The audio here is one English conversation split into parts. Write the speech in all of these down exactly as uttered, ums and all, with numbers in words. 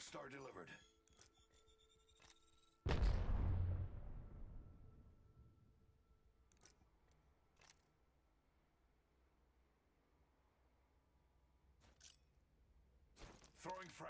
Arcstar delivered. Throwing frag.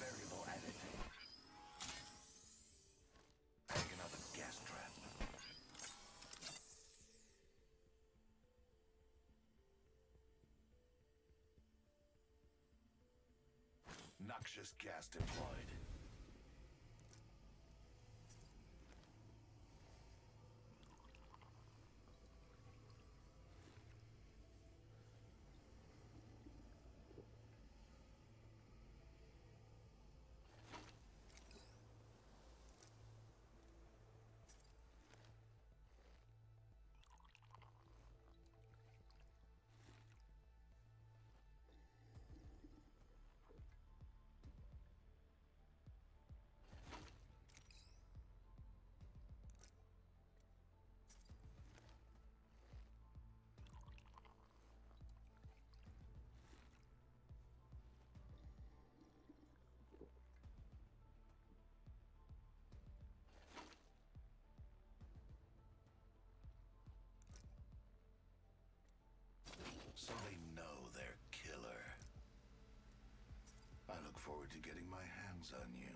Variable added. Adding another gas trap. Noxious gas deployed. So they know they're killer. I look forward to getting my hands on you.